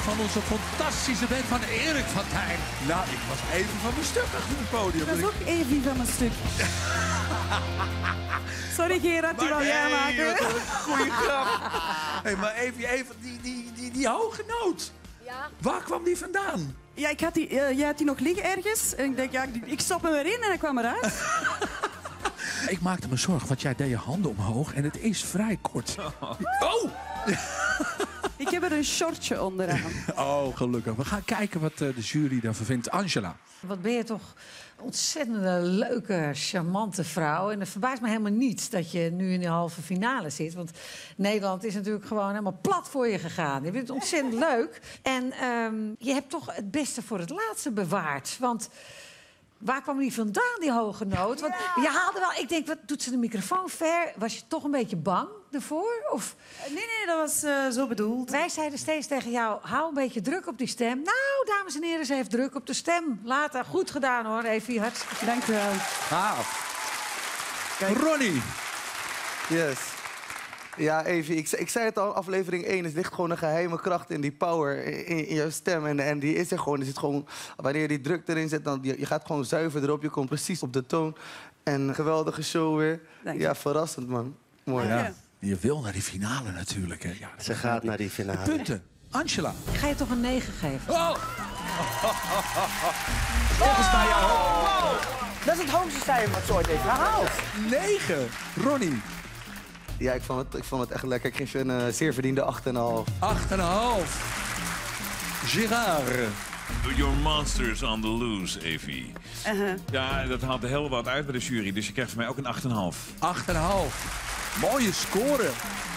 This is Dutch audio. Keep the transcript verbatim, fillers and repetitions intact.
Van onze fantastische band van Erik van Tijn. Nou, ik was even van mijn stuk achter het podium. Dat is ook even van mijn stuk. Sorry Gerard, die wil jij maken. Goeie grap. Hey, maar even, even die, die, die, die hoge noot. Ja. Waar kwam die vandaan? Ja, ik had die, uh, jij had die nog liggen ergens. En ik denk, ja, ik stop hem erin en hij kwam eruit. Ik maakte me zorgen, want jij deed je handen omhoog en het is vrij kort. Oh! Oh. Ik heb er een shortje onderaan. Oh, gelukkig. We gaan kijken wat de jury daarvan vindt. Angela. Wat ben je toch een ontzettende leuke, charmante vrouw. En het verbaast me helemaal niet dat je nu in de halve finale zit. Want Nederland is natuurlijk gewoon helemaal plat voor je gegaan. Je vindt het ontzettend leuk. En um, je hebt toch het beste voor het laatste bewaard. Want waar kwam die vandaan, die hoge noot? Want je haalde wel... Ik denk, wat doet ze de microfoon ver? Was je toch een beetje bang ervoor? Of... Nee, nee, dat was uh, zo bedoeld. Wij zeiden steeds tegen jou, hou een beetje druk op die stem. Nou, dames en heren, ze heeft druk op de stem. Later, goed gedaan hoor, Evi. Hartstikke dank je wel. Gaaf. Kijk. Ronnie. Yes. Ja, Evi, ik, ik zei het al, aflevering één, is ligt gewoon een geheime kracht in die power, in, in jouw stem. En, en die is er gewoon, is het gewoon, wanneer je die druk erin zet, dan, je, je gaat gewoon zuiver erop, je komt precies op de toon. En geweldige show weer. Ja, verrassend man. Mooi. Ja. Ja. Je wil naar die finale natuurlijk, hè. Ja, ze gaat naar die finale. De punten. Angela. Ik ga je toch een negen geven? Oh! Volgens mij jouw hoofd. Dat is het hoogste cijfer wat soort heeft gehaald. negen. Ronnie. Ja, ik vond het, ik vond het echt lekker. Ik geef een uh, zeer verdiende acht komma vijf. acht komma vijf. Gerard. Your monsters on the loose, Evi. Uh-huh. Ja, dat haalt heel wat uit bij de jury. Dus je krijgt van mij ook een acht komma vijf. acht komma vijf. Mooie score.